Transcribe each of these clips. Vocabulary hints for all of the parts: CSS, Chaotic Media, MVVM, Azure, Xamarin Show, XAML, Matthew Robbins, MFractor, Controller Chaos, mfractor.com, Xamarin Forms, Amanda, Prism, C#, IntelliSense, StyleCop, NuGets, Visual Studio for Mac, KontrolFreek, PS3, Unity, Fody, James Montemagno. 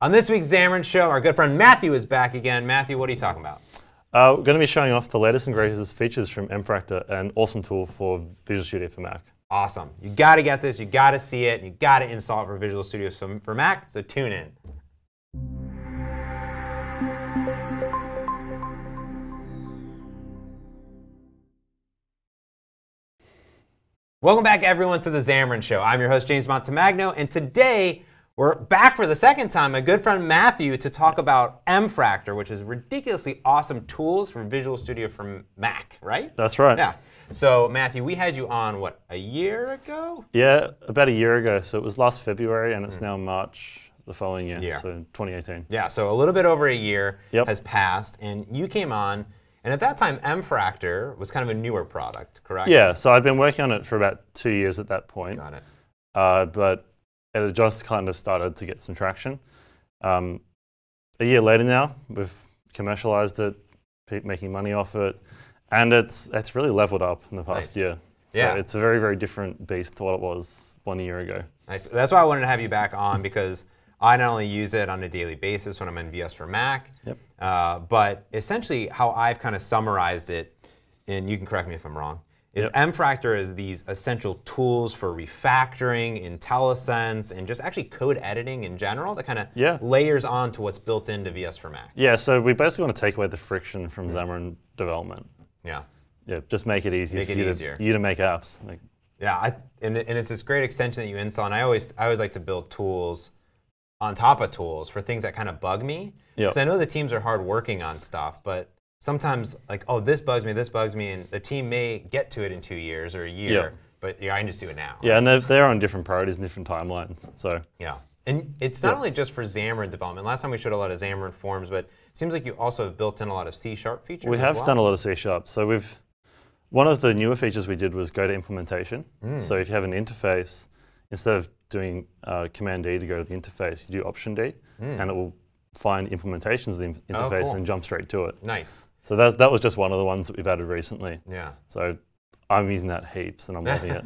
On this week's Xamarin Show, our good friend Matthew is back again. Matthew, what are you talking about? We're going to be showing off the latest and greatest features from MFractor, an awesome tool for Visual Studio for Mac. Awesome. You got to get this, you got to see it, and you got to install it for Visual Studio for Mac, so tune in. Welcome back, everyone, to the Xamarin Show. I'm your host, James Montemagno, and today we're back for the second time, my good friend Matthew, to talk about MFractor, which is ridiculously awesome tools for Visual Studio for Mac, right? That's right. Yeah. So, Matthew, we had you on, what, a year ago? Yeah, about a year ago. So it was last February, and it's now March the following year, so 2018. Yeah, so a little bit over a year has passed, and you came on. And at that time, MFractor was kind of a newer product, correct? Yeah, so I'd been working on it for about 2 years at that point. Got it. But it had just kind of started to get some traction. A year later now, we've commercialized it, making money off it, and it's really leveled up in the past year. So it's a very, very different beast to what it was 1 year ago. Nice. That's why I wanted to have you back on, because I not only use it on a daily basis when I'm on VS for Mac, but essentially how I've kind of summarized it, and you can correct me if I'm wrong, is MFractor is these essential tools for refactoring, IntelliSense, and just actually code editing in general that kind of layers on to what's built into VS for Mac. Yeah, so we basically want to take away the friction from Xamarin development. Yeah. Yeah, just make it easier for you to make apps. Like, and it's this great extension that you install, and I always like to build tools on top of tools for things that kind of bug me. Because I know the teams are hard working on stuff, but sometimes like, oh, this bugs me, and the team may get to it in 2 years or a year, but I can just do it now. Yeah, and they're on different priorities and different timelines, so. Yeah, and it's not only just for Xamarin development. Last time we showed a lot of Xamarin Forms, but it seems like you also have built in a lot of C# features. We have done a lot of C#. So one of the newer features we did was go to implementation. So if you have an interface, instead of doing Command D to go to the interface, you do Option D, and it will find implementations of the interface and jump straight to it. Nice. So that was just one of the ones that we've added recently. Yeah. So I'm using that heaps, and I'm loving it.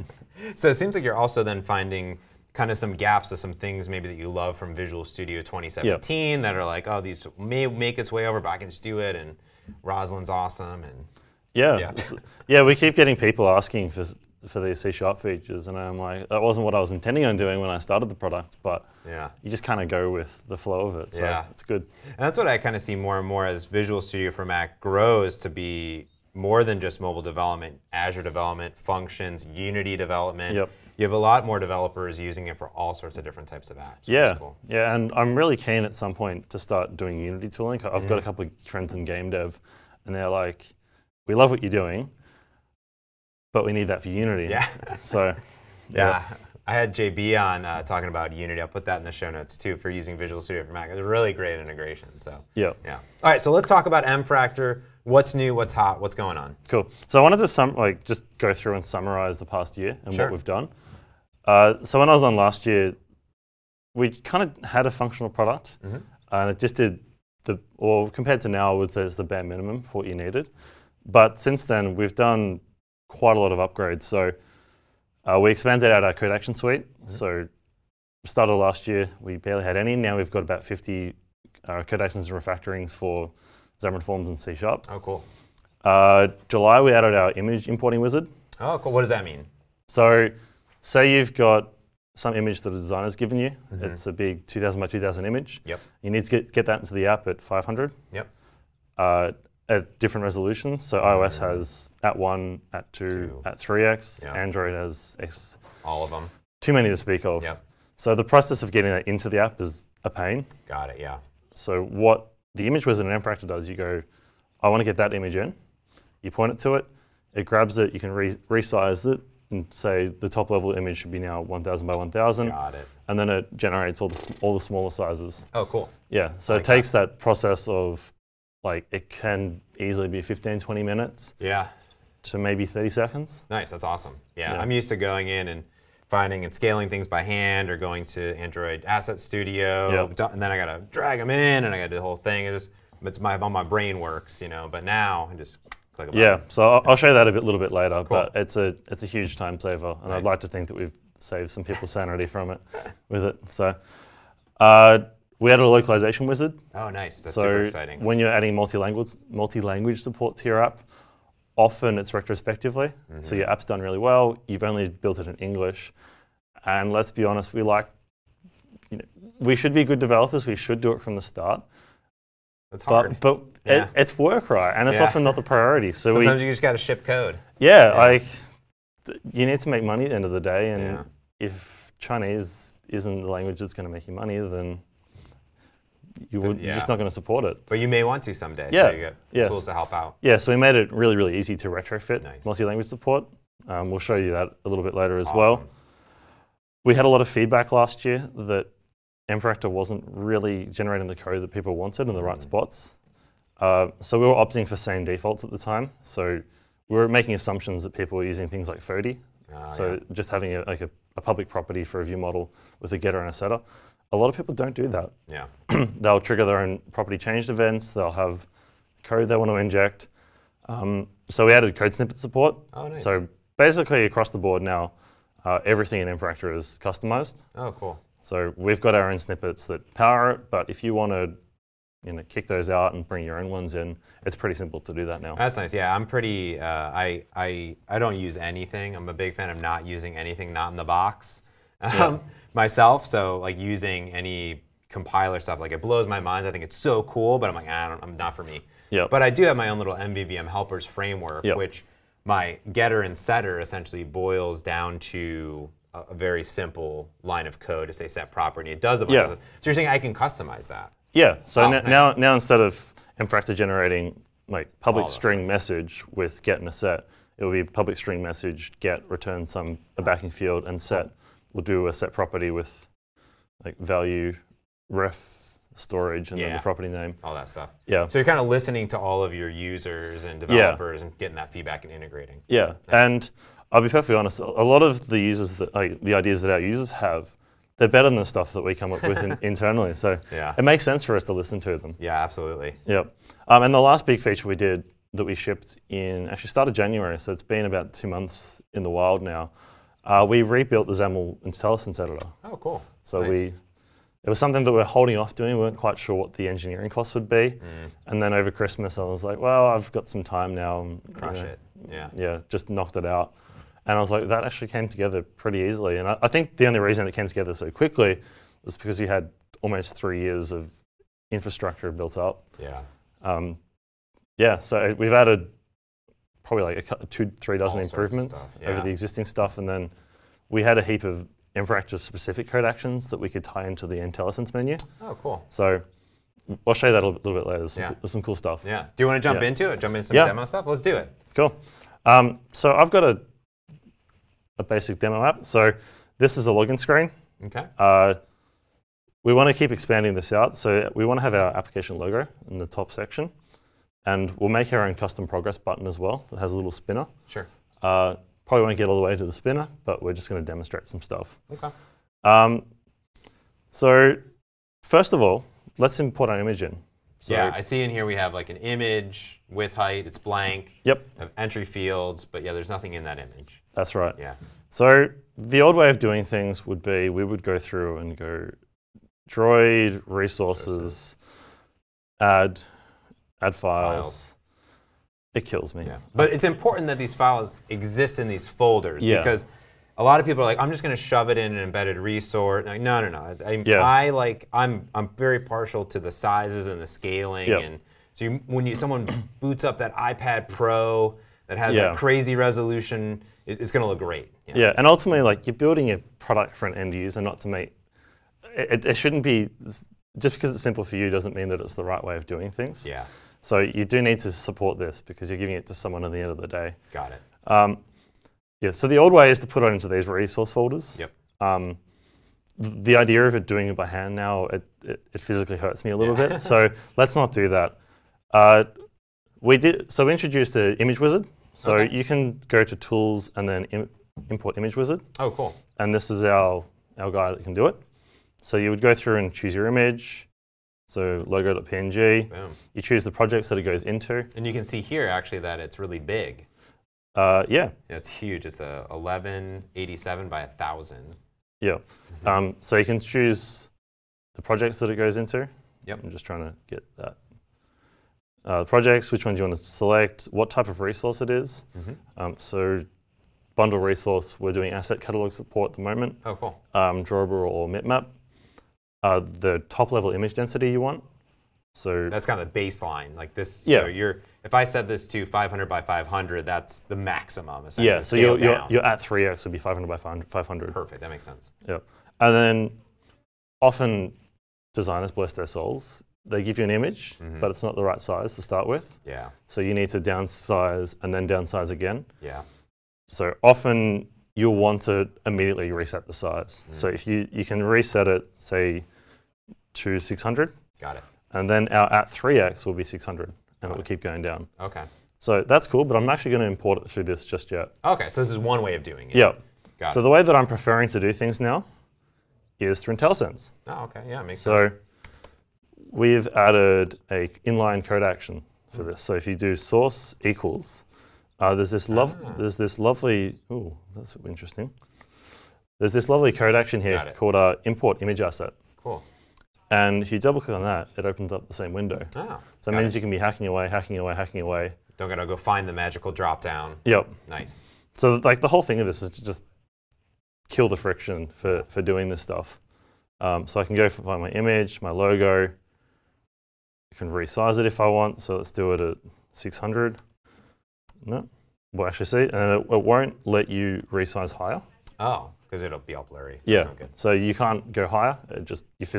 So it seems like you're also then finding kind of some gaps of some things maybe that you love from Visual Studio 2017 that are like, oh, these may make its way over, but I can just do it, and Rosalind's awesome, and yeah, we keep getting people asking for these C# features, and I'm like, that wasn't what I was intending on doing when I started the product, but you just kind of go with the flow of it, so it's good. And that's what I kind of see more and more as Visual Studio for Mac grows to be more than just mobile development, Azure development, functions, Unity development. You have a lot more developers using it for all sorts of different types of apps. Yeah, cool. Yeah, and I'm really keen at some point to start doing Unity tooling. I've got a couple of friends in game dev, and they're like, we love what you're doing, but we need that for Unity. Yeah. So, I had JB on talking about Unity. I'll put that in the show notes too for using Visual Studio for Mac. It's a really great integration. So, All right, so let's talk about MFractor. What's new? What's hot? What's going on? Cool. So I wanted to just go through and summarize the past year and what we've done. So when I was on last year, we kind of had a functional product, and it just did compared to now, I would say it's the bare minimum for what you needed. But since then, we've done quite a lot of upgrades. So we expanded out our code action suite. So start of last year, we barely had any. Now we've got about 50 code actions and refactorings for Xamarin Forms and C#. Oh, cool. July, we added our image importing wizard. Oh, cool. What does that mean? So say you've got some image that the designer's given you. It's a big 2,000 by 2,000 image. You need to get that into the app at 500. At different resolutions, so iOS has at 1, at 2, at 3x, Android has X. All of them. Too many to speak of. So the process of getting that into the app is a pain. Got it, yeah. So what the image wizard in MFractor does, you go, I want to get that image in. You point it to it, it grabs it, you can resize it, and say the top level image should be now 1,000 by 1,000. Got it. And then it generates all the smaller sizes. Oh, cool. Yeah, so it takes that process of, like, it can easily be 15, 20 minutes to maybe 30 seconds. Nice, that's awesome. Yeah, I'm used to going in and finding and scaling things by hand or going to Android Asset Studio, and then I got to drag them in and I got to do the whole thing. It's how my brain works, you know, but now I just click them on. So I'll show you that little bit later, but it's a huge time saver, and I'd like to think that we've saved some people's sanity from it with it. So We added a localization wizard. Oh, nice. That's super exciting. So when you're adding multi-language support to your app, often it's retrospectively. Mm-hmm. So your app's done really well. You've only built it in English. And let's be honest, we like, you know, we should be good developers. We should do it from the start. It's hard. But it's work, right? And it's often not the priority. So sometimes you just got to ship code. Yeah, like you need to make money at the end of the day. And if Chinese isn't the language that's going to make you money, then you're just not going to support it. But you may want to someday. Yeah. So you get tools to help out. Yeah, so we made it really, really easy to retrofit multi-language support. We'll show you that a little bit later as well. We had a lot of feedback last year that MFractor wasn't really generating the code that people wanted in the right spots. So we were opting for same defaults at the time. So we were making assumptions that people were using things like Fody. Just having a public property for a view model with a getter and a setter. A lot of people don't do that. Yeah. They'll trigger their own property changed events. They'll have code they want to inject. So we added code snippet support. Oh, nice. So basically across the board now, everything in MFractor is customized. Oh, cool. So we've got our own snippets that power it, but if you want to kick those out and bring your own ones in, it's pretty simple to do that now. That's nice. Yeah, I'm pretty, I don't use anything. I'm a big fan of not using anything not in the box myself. So like using any compiler stuff, like it blows my mind. I think it's so cool, but I'm like, I'm not for me. Yep. But I do have my own little MVVM helpers framework, which my getter and setter essentially boils down to a very simple line of code to say set property. It does a bunch of stuff. So you're saying I can customize that? Yeah. So now instead of MFractor generating like public string message with get and a set, it will be public string message get return some a backing field and set. We'll do a set property with like value ref storage and then the property name. All that stuff. Yeah. So you're kind of listening to all of your users and developers and getting that feedback and integrating. Yeah. Nice. And I'll be perfectly honest, a lot of the users that the ideas that our users have, they're better than the stuff that we come up with internally. So it makes sense for us to listen to them. Yeah, absolutely. Yeah. And the last big feature we did that we shipped in, actually started January, so it's been about 2 months in the wild now. We rebuilt the XAML IntelliSense editor. Oh, cool. So it was something that we were holding off doing. We weren't quite sure what the engineering costs would be. Mm. And then over Christmas, I was like, well, I've got some time now. Crush it. Yeah. Yeah, just knocked it out. And I was like, that actually came together pretty easily. And I think the only reason it came together so quickly was because we had almost 3 years of infrastructure built up. Yeah. So we've added probably like two, three dozen improvements over the existing stuff. And then we had a heap of MFractor-specific code actions that we could tie into the IntelliSense menu. Oh, cool. So I'll show you that a little bit later. There's some cool stuff. Yeah. Do you want to jump into it? Jump into some demo stuff? Let's do it. Cool. So I've got a basic demo app. So this is a login screen. Okay. We want to keep expanding this out. So we want to have our application logo in the top section. And we'll make our own custom progress button as well. It has a little spinner. Sure. Probably won't get all the way to the spinner, but we're just going to demonstrate some stuff. Okay. So first of all, let's import our image in. So yeah, I see in here we have like an image with height. It's blank. Yep. Have entry fields, but yeah, there's nothing in that image. That's right. Yeah. So the old way of doing things would be we would go through and go droid, resources, add files. It kills me. Yeah. But it's important that these files exist in these folders because a lot of people are like, I'm just going to shove it in an embedded resource. Like, no, no, no. I'm very partial to the sizes and the scaling. Yep. And so when someone boots up that iPad Pro that has a crazy resolution, it's going to look great. You know? Yeah, and ultimately, like you're building a product for an end user, not to make. It shouldn't be just because it's simple for you doesn't mean that it's the right way of doing things. Yeah. So you do need to support this because you're giving it to someone at the end of the day. Got it. So the old way is to put it into these resource folders. Yep. The idea of it doing it by hand now, it physically hurts me a little bit. So let's not do that. We introduced the image wizard. So you can go to tools and then import image wizard. Oh, cool. And this is our guy that can do it. So you would go through and choose your image. So logo.png, you choose the projects that it goes into. And you can see here, actually, that it's really big. Yeah, it's huge. It's a 1187 by 1,000. Yeah. So you can choose the projects that it goes into. Yep. I'm just trying to get that. Projects, which one do you want to select, what type of resource it is. Mm-hmm. So bundle resource, we're doing asset catalog support at the moment. Oh, cool. Drawable or MitMap. The top level image density you want. So that's kind of the baseline, like this. Yeah. So you're, if I set this to 500 by 500, that's the maximum. Yeah. So you're at 3x would be 500 by 500. Perfect. That makes sense. Yeah. And then often designers, bless their souls, they give you an image, mm-hmm. but it's not the right size to start with. Yeah. So you need to downsize and then downsize again. Yeah. So often you'll want to immediately reset the size. Mm-hmm. So if you can reset it, say, to 600. Got it. And then our at 3x will be 600, and it will keep going down. Okay. So that's cool, but I'm actually going to import it through this just yet. Okay, so this is one way of doing it. Yeah. Got so it. The way that I'm preferring to do things now is through IntelliSense. Oh, okay, yeah, makes sense. So we've added an inline code action for this. So if you do source equals, there's this lovely, ooh, that's interesting. There's this lovely code action here called import image asset. Cool. And if you double click on that, it opens up the same window. Oh, so it means you can be hacking away, hacking away, hacking away. Don't gotta go find the magical drop down. Yep. Nice. So like the whole thing of this is to just kill the friction for doing this stuff. So I can go find my image, my logo. I can resize it if I want. So let's do it at 600. No, we'll actually see. And it won't let you resize higher. Oh. Because it'll be all blurry. Yeah. So you can't go higher. It just it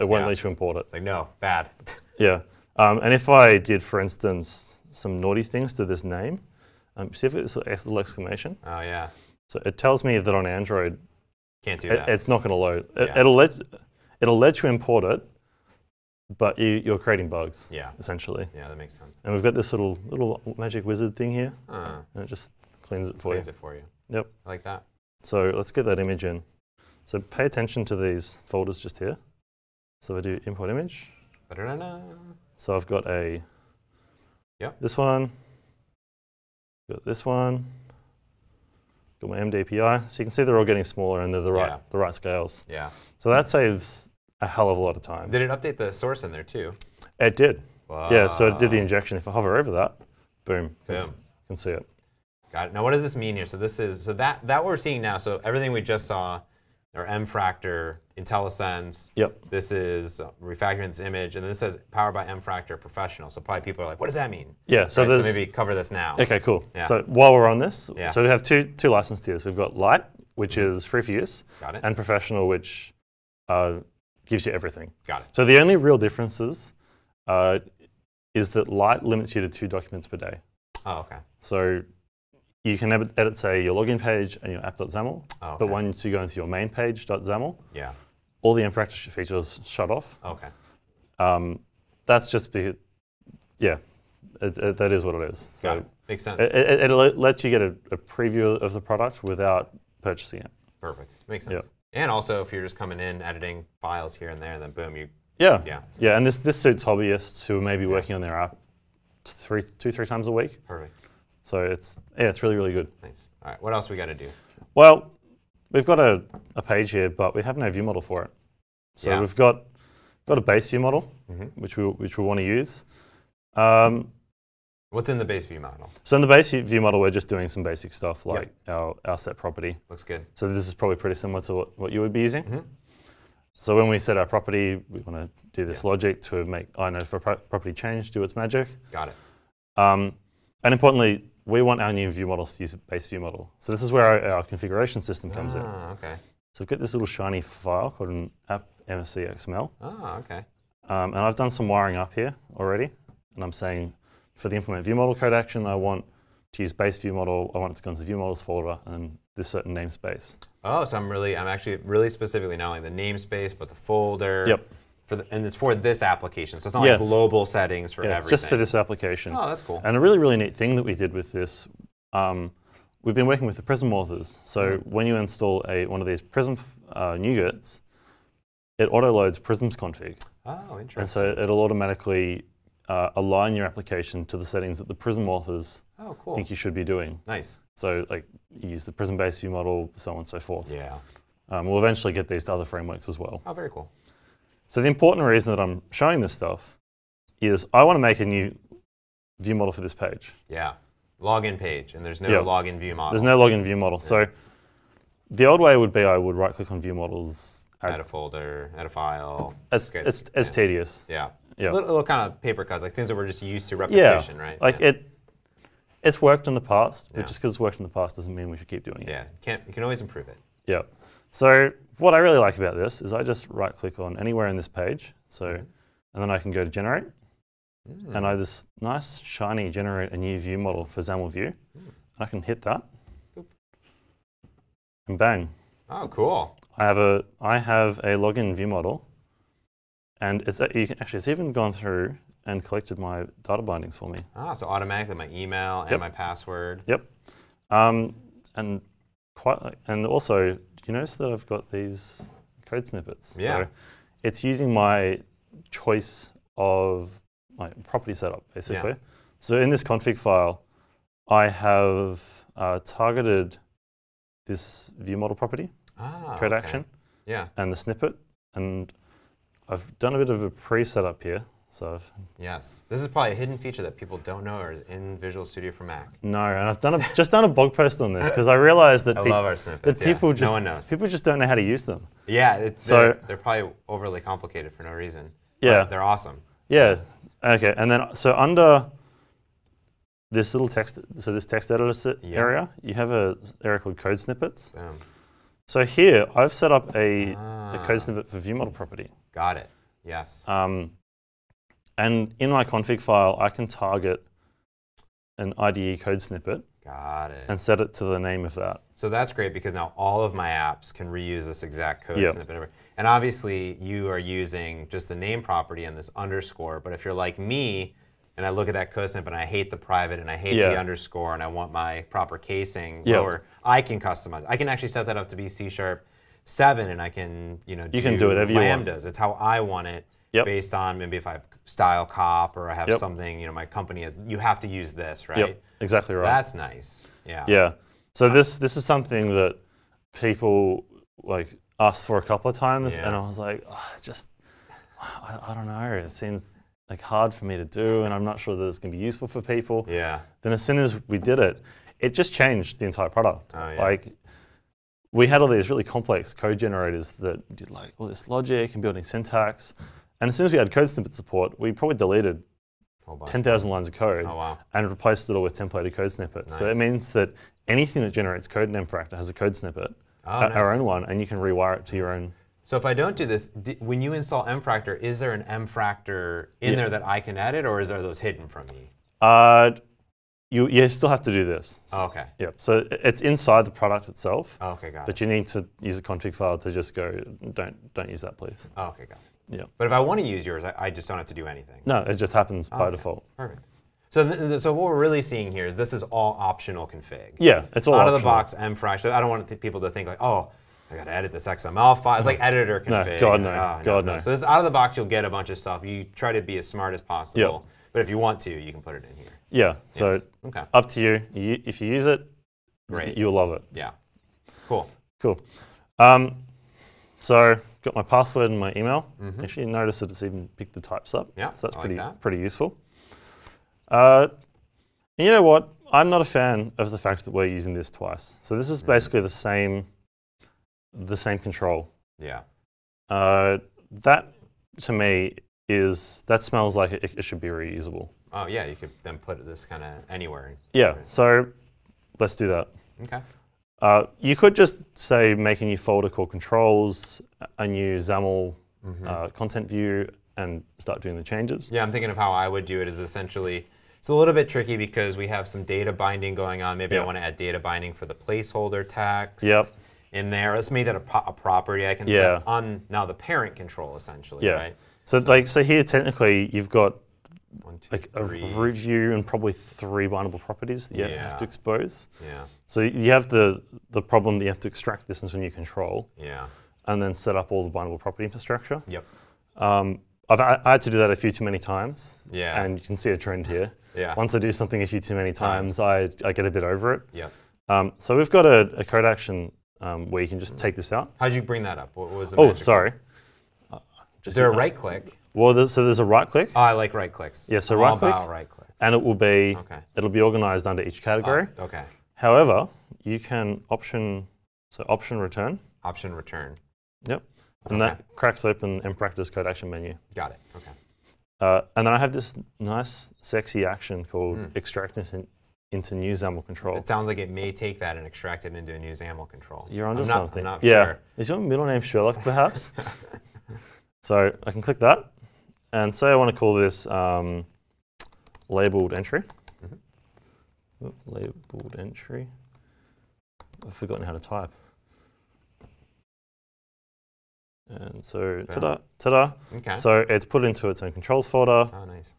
won't let you import it. It's like no, bad. Yeah. And if I did, for instance, some naughty things to this name, specifically this little exclamation. Oh yeah. So it tells me that on Android, can't do that. It's not going to load. It'll let you import it, but you're creating bugs. Yeah. Essentially. Yeah, that makes sense. And we've got this little magic wizard thing here, and it just cleans it for you. Cleans it for you. Yep. I like that. So let's get that image in. So pay attention to these folders just here. So I do import image. Ba-da-da-da. So I've got a this one, got this one, got my MDPI. So you can see they're all getting smaller and they're the right scales. Yeah. So that saves a hell of a lot of time. Did it update the source in there too? It did. Wow. Yeah. So it did the injection. If I hover over that, boom, you can see it. Got it. Now, what does this mean here? So this is that we're seeing now. So everything we just saw, our MFractor, IntelliSense. Yep. This is refactoring this image, and this says powered by MFractor Professional. So probably people are like, what does that mean? Yeah. So, so maybe cover this now. Okay. Cool. Yeah. So while we're on this, so we have two license tiers. We've got Lite, which is free for use, and Professional, which gives you everything. Got it. So the only real differences is that Lite limits you to 2 documents per day. Oh. Okay. So you can edit, say, your login page and your app.xaml, but once you go into your main page.xaml, all the MFractor features shut off. Okay. That's just because, that is what it is. So makes sense. It lets you get a preview of the product without purchasing it. Perfect. Makes sense. Yeah. And also, if you're just coming in, editing files here and there, then boom, you. Yeah. Yeah. Yeah. And this suits hobbyists who may be working on their app 2-3 times a week. Perfect. So it's really, really good. Nice. All right, what else we got to do? Well, we've got a page here, but we have no view model for it. So we've got a base view model, which we want to use. What's in the base view model? So in the base view model, we're just doing some basic stuff like our set property. Looks good. So this is probably pretty similar to what you would be using. Mm-hmm. So when we set our property, we want to do this logic to make if a property change, do its magic. Got it. And importantly, we want our new view models to use a base view model. So this is where our configuration system comes in. Okay. So we've got this little shiny file called an app.mfractor.xml. Ah, okay. And I've done some wiring up here already. And I'm saying for the implement view model code action, I want to use base view model. I want it to go into the view models folder and this certain namespace. Oh, so I'm actually really specifically not only the namespace, but the folder. Yep. And it's for this application, so it's not like global settings for everything. Just for this application. Oh, that's cool. And a really, really neat thing that we did with this, we've been working with the Prism authors. So when you install one of these Prism NuGets, it auto-loads Prism's config. Oh, interesting. And so it'll automatically align your application to the settings that the Prism authors think you should be doing. Nice. So like you use the Prism base view model, so on and so forth. Yeah. We'll eventually get these to other frameworks as well. Oh, very cool. So the important reason that I'm showing this stuff is I want to make a new view model for this page. Yeah, login page, and there's no login view model. There's no login view model. Yeah. So the old way would be I would right-click on view models, add a folder, add a file. It's tedious. Yeah, a little kind of paper cuts, like things that we're just used to repetition, right? Like it's worked in the past, but just because it's worked in the past doesn't mean we should keep doing it. Yeah, you can always improve it. Yeah. So what I really like about this is I just right-click on anywhere in this page, so and then I can go to generate. And I have this nice, shiny generate a new view model for XAML view. I can hit that, and bang. Oh, cool. I have a login view model, and it's it's even gone through and collected my data bindings for me. Ah, so automatically my email and my password. Yep. And also, you notice that I've got these code snippets. Yeah. So it's using my choice of my property setup, basically. Yeah. So in this config file, I have targeted this view model property, code action, and the snippet. And I've done a bit of a pre-setup here. So I've this is probably a hidden feature that people don't know or is in Visual Studio for Mac. No, and I've done a, just done a blog post on this because I realized that, people just don't know how to use them. Yeah, they're probably overly complicated for no reason. Yeah, but they're awesome. Yeah. Okay, and then so under this little text, so this text editor area, you have an area called code snippets. Boom. So here, I've set up a code snippet for view model property. Got it. Yes. And in my config file, I can target an IDE code snippet. Got it. And set it to the name of that. So that's great because now all of my apps can reuse this exact code snippet. And obviously, you are using just the name property and this underscore. But if you're like me, and I look at that code snippet, and I hate the private, and I hate the underscore, and I want my proper casing lower, I can customize. I can actually set that up to be C#7, and I can you can do whatever lambdas. You want. It's how I want it. Yep. Based on maybe if I have style cop or I have something, my company is, you have to use this, right? Yep, exactly right. That's nice. Yeah. Yeah. So this is something that people like asked for a couple of times, and I was like, I don't know. It seems like hard for me to do, and I'm not sure that it's going to be useful for people. Yeah. Then as soon as we did it, it just changed the entire product. Oh, yeah. Like, we had all these really complex code generators that did like all this logic and building syntax. And as soon as we had code snippet support, we probably deleted 10,000 lines of code and replaced it all with templated code snippets. Nice. So it means that anything that generates code in MFractor has a code snippet, our own one, and you can rewire it to your own. So if I don't do this, when you install MFractor, is there an MFractor in there that I can edit, or is there those hidden from me? You still have to do this. So, yeah. So it's inside the product itself. Got it. But you need to use a config file to just go, don't use that, please. Got it. Yeah. But if I want to use yours, I just don't have to do anything. No, it just happens by default. Perfect. So what we're really seeing here is this is all optional config. Yeah, it's all optional. Out of the box MFractor. I don't want people to think like, oh, I got to edit this XML file. It's like editor config. No, God no. God no. So this out of the box, you'll get a bunch of stuff. You try to be as smart as possible. Yep. But if you want to, you can put it in here. Yeah. So up to you. If you use it, you'll love it. Yeah. Cool. Cool. So got my password and my email. Actually, notice that it's even picked the types up. Yeah. So that's pretty useful. And you know what? I'm not a fan of the fact that we're using this twice. So this is basically the same control. Yeah. That to me is that smells like it should be reusable. Oh yeah, you could then put this kind of anywhere. Yeah, so let's do that. Okay. You could just say make a new folder called controls, a new XAML content view, and start doing the changes. Yeah, I'm thinking of how I would do it is essentially, it's a little bit tricky because we have some data binding going on. Maybe I want to add data binding for the placeholder text in there. Let's make that a property I can set on now the parent control essentially, right? So here technically you've got a review and probably 3 bindable properties that you have to expose. Yeah. So you have the problem that you have to extract this into a new control. Yeah. And then set up all the bindable property infrastructure. Yep. I had to do that a few too many times. Yeah. And you can see a trend here. Yeah. Once I do something a few too many times, I get a bit over it. Yeah. So we've got a code action where you can just take this out. How'd you bring that up? What was the magic? Oh, sorry. Just is there a right click? Well, so there's a right click. Oh, I like right clicks. Yeah, so right click. Right clicks. And it will be it'll be organized under each category. Oh, okay. However, you can option return. Option return. Yep. And that cracks open mFractor's code action menu. Got it. Okay. And then I have this nice, sexy action called extract into new XAML control. It sounds like it may take that and extract it into a new XAML control. You're onto something. I'm not sure. Is your middle name Sherlock, perhaps? So I can click that, and say I want to call this labeled entry. Oop, labeled entry. I've forgotten how to type. And so, ta-da, ta-da. Okay. So it's put into its own controls folder. Oh, nice.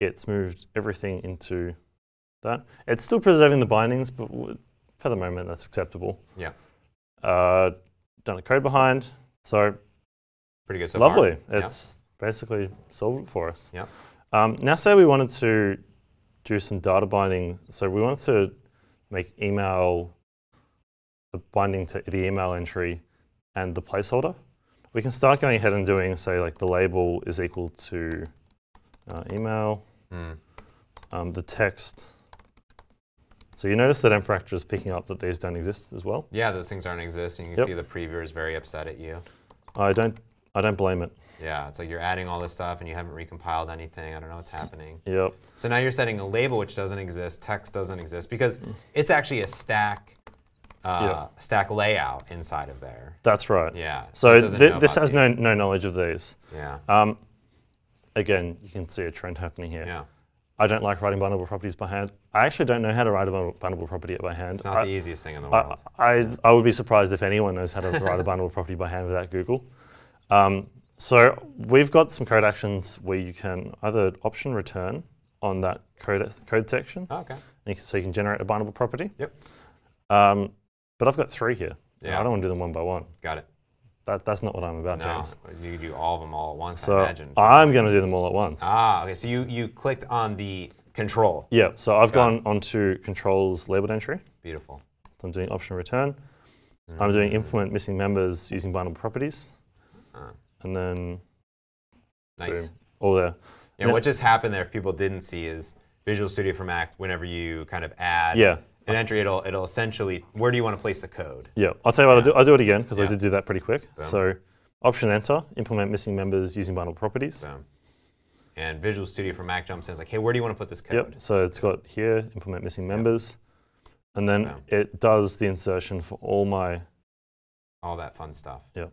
It's moved everything into that. It's still preserving the bindings, but for the moment, that's acceptable. Yeah. Done a code behind. So pretty good so lovely. Far. It's basically solved it for us. Yeah. Now, say we wanted to do some data binding. So we wanted to make email, the binding to the email entry, and the placeholder. We can start going ahead and doing, say, like the label is equal to email, the text. So you notice that mFractor is picking up that these don't exist as well. Yeah, those things aren't existing. You can see the previewer is very upset at you. I don't blame it. Yeah, it's like you're adding all this stuff and you haven't recompiled anything. I don't know what's happening. Yep. So now you're setting a label which doesn't exist, text doesn't exist, because it's actually a stack. Stack layout inside of there. That's right. Yeah. So this has no knowledge of these. Yeah. Again, you can see a trend happening here. Yeah. I don't like writing bindable properties by hand. I actually don't know how to write a bindable property by hand. It's not the easiest thing in the world. I would be surprised if anyone knows how to write a bindable property by hand without Google. So we've got some code actions where you can either option return on that code section. Oh, okay. So you can generate a bindable property. Yep. But I've got three here. Yeah. I don't want to do them one by one. Got it. That's not what I'm about, James. You can do all of them all at once, so I imagine. I'm going to do them all at once. Ah, OK. So you clicked on the control. Yeah. So I've gone onto controls labeled entry. Beautiful. So I'm doing option return. I'm doing implement missing members using bindable properties. And then nice. Boom, all there. Yeah, and what just happened there, if people didn't see, is Visual Studio for Mac, whenever you kind of add an entry, it'll essentially, where do you want to place the code? Yeah, I'll tell you what, I'll do it again, because I did do that pretty quick. Boom. So option enter, implement missing members using bindable properties. Boom. And Visual Studio for Mac jumps in, it's like, hey, where do you want to put this code? Yep. So it's got here, implement missing members. And then it does the insertion for all my... all that fun stuff. Yeah.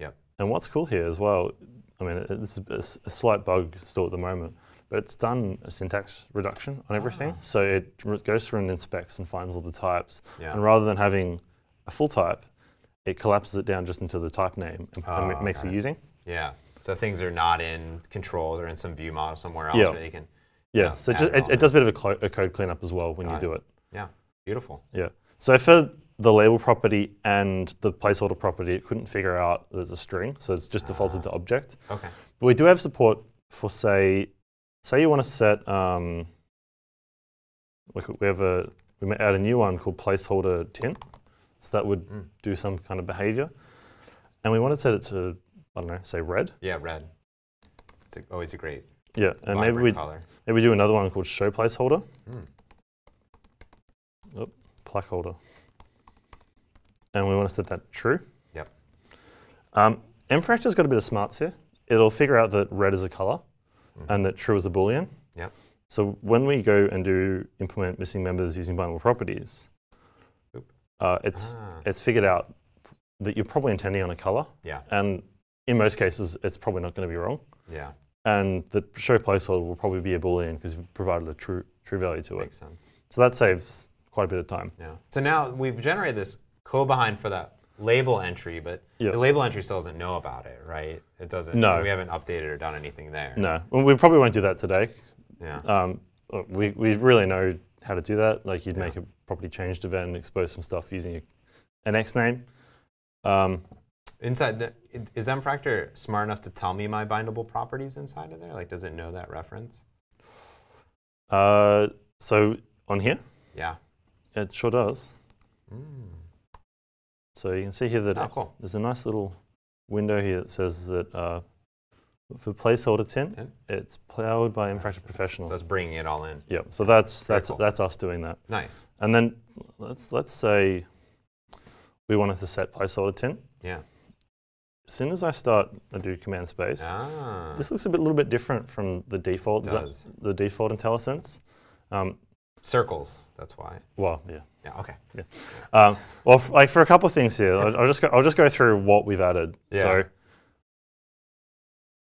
Yep. And what's cool here as well, I mean, it's a slight bug still at the moment. But it's done a syntax reduction on everything. So it goes through and inspects and finds all the types. Yeah. And rather than having a full type, it collapses it down just into the type name and, makes it using. Yeah. So things are not in control. They're in some view model somewhere else. Yeah. You can, so it does a bit of a code cleanup as well when you do it. Yeah. Beautiful. Yeah. So for the label property and the placeholder property, it couldn't figure out there's a string. So it's just defaulted to object. Okay. But we do have support for, say you want to set, we may add a new one called placeholder tint, so that would do some kind of behavior. And we want to set it to, I don't know, say red. Yeah, red. It's always a great and maybe we do another one called show placeholder. Oop, plaque holder. And we want to set that true. Yep. mFractor's got a bit of smarts here. It'll figure out that red is a color. And that true is a Boolean. Yep. So when we go and do implement missing members using bindable properties, it's figured out that you're probably intending on a color. Yeah. And in most cases, it's probably not going to be wrong. Yeah. And the show placeholder will probably be a Boolean because you've provided a true value to it. Makes sense. So that saves quite a bit of time. Yeah. So now we've generated this code behind for that label entry, but the label entry still doesn't know about it, right? It doesn't. No. We haven't updated or done anything there. No. Well, we probably won't do that today. Yeah. We really know how to do that. Like you'd make a property changed event and expose some stuff using an X name. Inside, is mFractor smart enough to tell me my bindable properties inside of there? Like, does it know that reference? So on here? Yeah. It sure does. So you can see here that there's a nice little window here that says that for placeholder 10, it's powered by MFractor Professional. So that's bringing it all in. Yeah. So that's us doing that. Nice. And then let's say we wanted to set placeholder 10. Yeah. As soon as I start, I do command space. Ah. This looks a little bit different from the default. The default IntelliSense. Circles. That's why. Well, yeah. Yeah. Okay. Yeah. Well, like for a couple of things here, I'll just go through what we've added. Yeah. So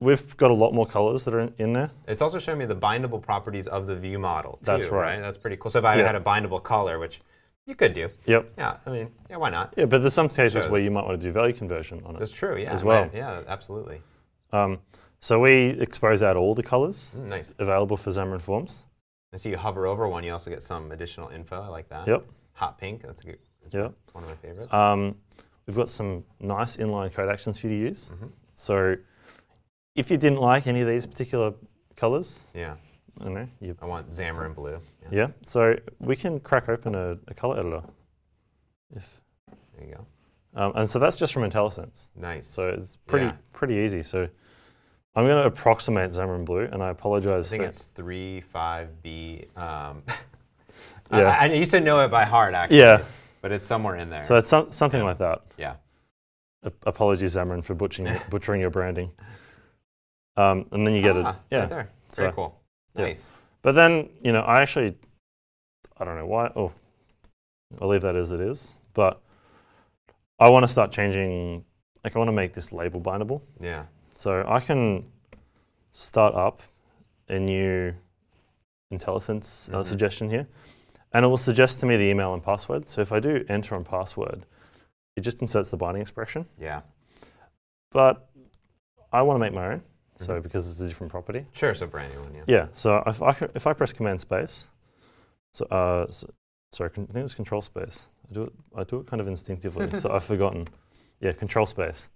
we've got a lot more colors that are in there. It's also showing me the bindable properties of the view model too. That's right. That's pretty cool. So if I had a bindable color, which you could do. Yep. Yeah. I mean, yeah. Why not? Yeah. But there's some cases where you might want to do value conversion on it. That's true. Yeah. As well. Right. Yeah. Absolutely. So we expose out all the colors available for Xamarin Forms. And so you hover over one, you also get some additional info. I like that. Yep. Hot pink. That's a good. That's one of my favorites. We've got some nice inline code actions for you to use. Mm-hmm. So if you didn't like any of these particular colors, I don't know. I want Xamarin blue. Yeah. So we can crack open a color editor. There you go. And so that's just from IntelliSense. Nice. So it's pretty easy. So I'm going to approximate Xamarin blue, and I apologize. I think it's 3.5B. I used to know it by heart, actually. Yeah. But it's somewhere in there. So it's something like that. Yeah. Apologies, Xamarin, for butchering your branding. And then you get it. Yeah. Right there. Very cool. Nice. But then, you know, I don't know why. Oh, I'll leave that as it is. But I want to start changing. Like, I want to make this label bindable. Yeah. So I can start up a new IntelliSense suggestion here. And it will suggest to me the email and password. So if I do enter on password, it just inserts the binding expression. Yeah. But I want to make my own. So because it's a different property. Sure, it's a brand new one, yeah. Yeah, so if I press command space, so, sorry, I think it's control space. I do it kind of instinctively, so I've forgotten. Yeah, control space.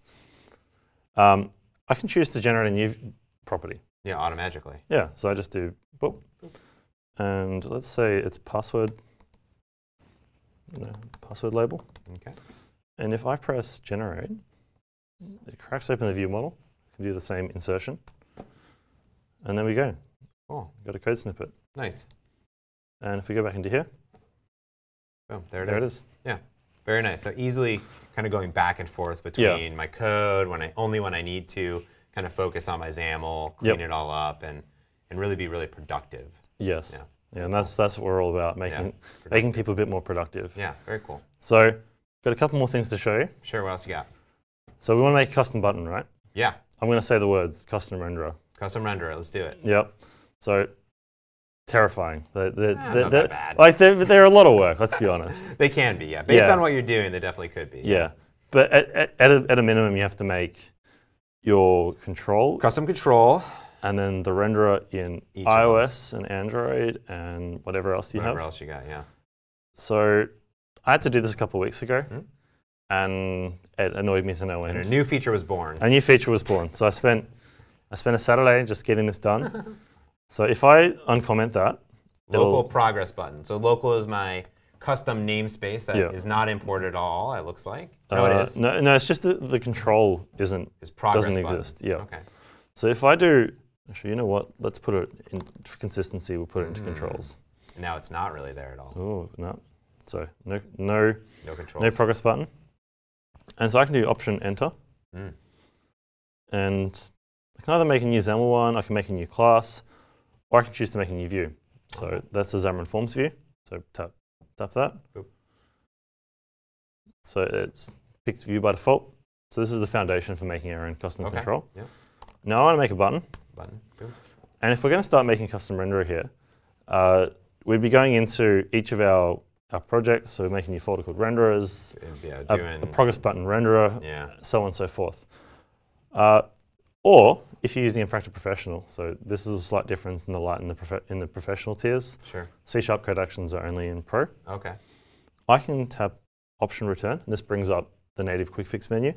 I can choose to generate a new property. Yeah, automatically. Yeah, so I just do boop. And let's say it's password, password label. Okay. And if I press generate, it cracks open the view model. Do the same insertion, and there we go. Oh, got a code snippet. Nice. And if we go back into here, boom, there it is. Yeah, very nice. So easily, kind of going back and forth between my code when I need to, kind of focus on my XAML, clean it all up, and really be really productive. Yes. Yeah. And that's what we're all about, making people a bit more productive. Yeah. Very cool. So, got a couple more things to show you. Sure. What else you got? So we want to make a custom button, right? Yeah. I'm going to say the words, custom renderer. Custom renderer, let's do it. Yep. So, terrifying. Not that bad. Like, they're a lot of work, let's be honest. They can be, yeah. Based on what you're doing, they definitely could be. Yeah. But at a minimum, you have to make your control. Custom control. And then the renderer in iOS and Android and whatever else you have. Whatever else you got, yeah. So, I had to do this a couple of weeks ago. Mm-hmm. And it annoyed me to no end. And a new feature was born. A new feature was born. So I spent a Saturday just getting this done. So if I uncomment that. Local progress button. So local is my custom namespace that is not imported at all, it looks like. No, it is. No, it's just the control doesn't exist. Yeah. Okay. So if I do, actually, you know what? Let's put it in, for consistency, we'll put it into controls. And now it's not really there at all. Oh, no. So no controls. No progress button. And so I can do option enter. Mm. And I can either make a new XAML one, I can make a new class, or I can choose to make a new view. So that's a Xamarin Forms view. So tap that. Cool. So it's picked view by default. So this is the foundation for making our own custom control. Yeah. Now I want to make a button. Cool. And if we're going to start making custom renderer here, we'd be going into each of our projects, so we're making a new folder called renderers, a progress button renderer, so on and so forth. Or if you're using MFractor Professional, so this is a slight difference in the light and in the professional tiers. Sure. C# code actions are only in Pro. Okay. I can tap option return, and this brings up the native quick fix menu.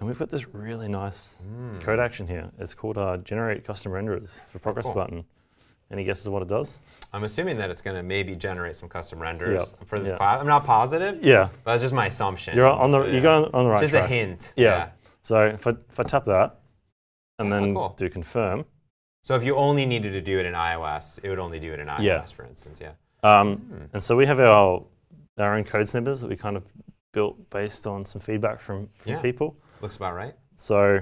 And we've got this really nice code action here. It's called generate custom renderers for progress button. Any guesses what it does? I'm assuming that it's going to maybe generate some custom renders for this class. I'm not positive. Yeah. But it's just my assumption. You're on the right track. Just a hint. Yeah. So if I tap that and then do confirm. So if you only needed to do it in iOS, it would only do it in iOS, for instance, And so we have our own code snippets that we kind of built based on some feedback from people. Looks about right. So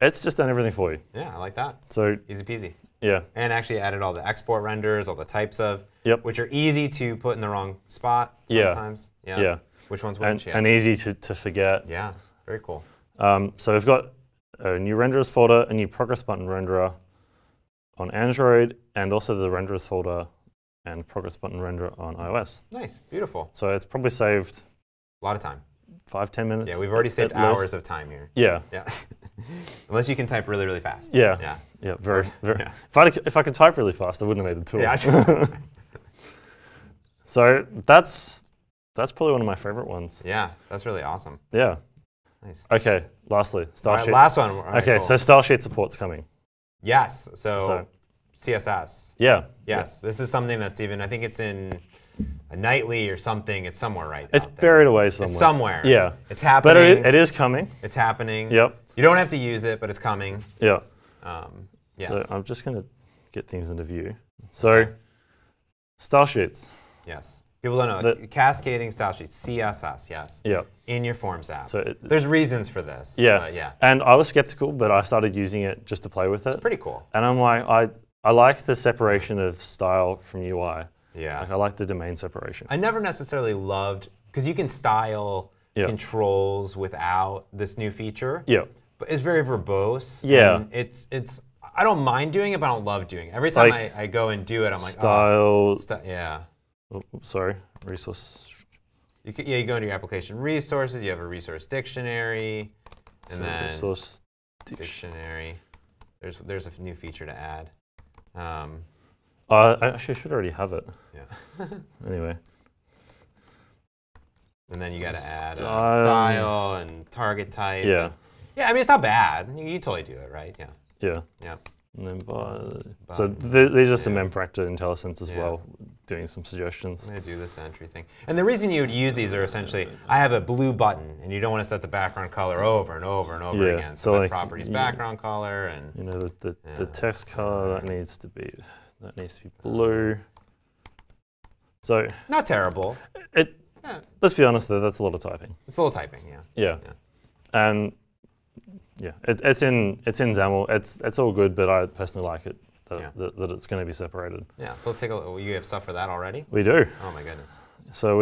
it's just done everything for you. Yeah, I like that. So easy peasy. Yeah. And actually added all the export renders, all the types of, which are easy to put in the wrong spot sometimes. Yeah. Which ones wouldn't you? And easy to forget. Yeah, very cool. So we've got a new renderers folder, a new progress button renderer on Android, and also the renderers folder and progress button renderer on iOS. Nice, beautiful. So it's probably saved a lot of time. 5–10 minutes. Yeah, we've already saved hours of time here. Yeah. Yeah. Unless you can type really, really fast. Yeah. Yeah. Yeah. Very, very. Yeah. If I could type really fast, I wouldn't have made the tool. Yeah. So that's probably one of my favorite ones. Yeah, that's really awesome. Yeah. Nice. Okay. Lastly, style sheet. Last one. Right, okay. Cool. So style sheet support's coming. Yes. So CSS. Yeah. Yes. Yeah. This is something that's even. I think it's in a nightly or something. It's somewhere It's buried away somewhere. It's somewhere. Yeah. It's happening. But it is coming. It's happening. Yep. You don't have to use it, but it's coming. Yeah. Yes. So I'm just going to get things into view. So style sheets. Yes. People don't know. Cascading style sheets, CSS, yes. Yeah. In your Forms app. So there's reasons for this. Yeah. And I was skeptical, but I started using it just to play with it. It's pretty cool. And I'm like, I like the separation of style from UI. Yeah. Like I like the domain separation. I never necessarily loved, because you can style controls without this new feature. Yeah. But it's very verbose. Yeah. And it's I don't mind doing it, but I don't love doing it. Every time like, I go and do it, I'm like, resource. You go into your application resources, you have a resource dictionary, and then resource dictionary. There's a new feature to add. I actually should already have it. Yeah. Anyway. And then you got to add style and target type. Yeah. Yeah, I mean, it's not bad. You totally do it, right? Yeah. Yeah. Yeah. And then so these are some MFractor IntelliSense as well, doing some suggestions. I'm going to do this entry thing. And the reason you would use these are essentially, I have a blue button, and you don't want to set the background color over and over and over again. So like properties, background color, and you know the text color that needs to be blue. So not terrible. Let's be honest though, that's a lot of typing. It's a little typing, yeah. And it's in XAML. It's all good, but I personally like it that it's going to be separated. Yeah. So let's take a look. You have stuff for that already? We do. Oh my goodness. So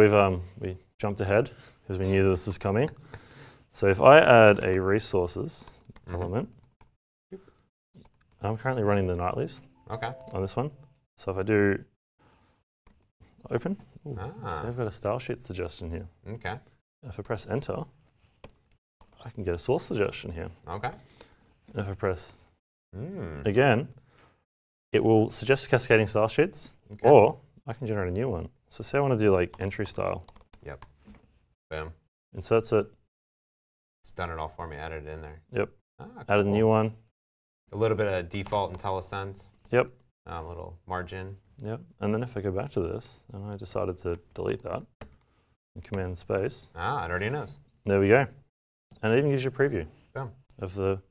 we jumped ahead because we knew this was coming. So if I add a resources element, I'm currently running the nightlies. Okay. On this one. So if I do open, so I've got a style sheet suggestion here. Okay. If I press enter, I can get a source suggestion here. Okay. And if I press again, it will suggest cascading style sheets, or I can generate a new one. So say I want to do like entry style. Yep. Boom. Inserts it. It's done it all for me. Added it in there. Yep. Ah, cool. Added a new one. A little bit of default IntelliSense. Yep. A little margin. Yep. And then if I go back to this, and I decided to delete that, and command space. Ah, it already knows. There we go. And it even gives you a preview of the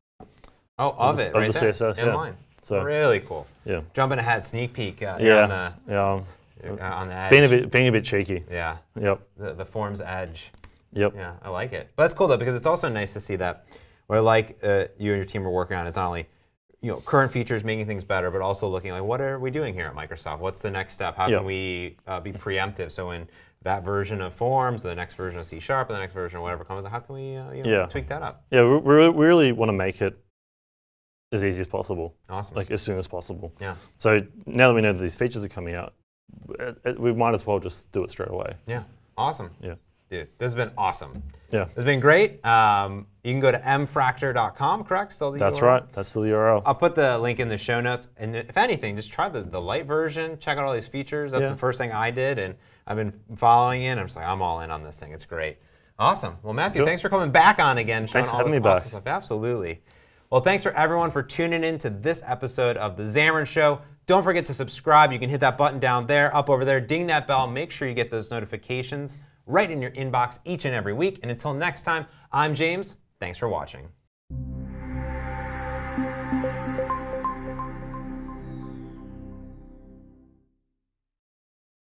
CSS inline. So really cool. Yeah. Jumping ahead, sneak peek. On the edge. Being a bit cheeky. Yeah. Yep. The form's edge. Yep. Yeah, I like it. But that's cool though, because it's also nice to see that. What I like you and your team are working on is not only current features, making things better, but also looking like what are we doing here at Microsoft? What's the next step? How can we be preemptive? So when that version of Forms, the next version of C# or the next version of whatever comes, how can we tweak that up? Yeah, we really want to make it as easy as possible. Awesome. Like as soon as possible. Yeah. So now that we know that these features are coming out, we might as well just do it straight away. Yeah. Awesome. Yeah. Dude, this has been awesome. Yeah. It's been great. You can go to mfractor.com, correct? Still the URL? That's right. That's still the URL. I'll put the link in the show notes. And if anything, just try the light version. Check out all these features. That's the first thing I did. And I've been following it. I'm just like, I'm all in on this thing. It's great. Awesome. Well, Matthew, thanks for coming back on again. Thanks for having me back. Stuff. Absolutely. Well, thanks for everyone for tuning in to this episode of The Xamarin Show. Don't forget to subscribe. You can hit that button down there, up over there. Ding that bell. Make sure you get those notifications right in your inbox each and every week. And until next time, I'm James. Thanks for watching.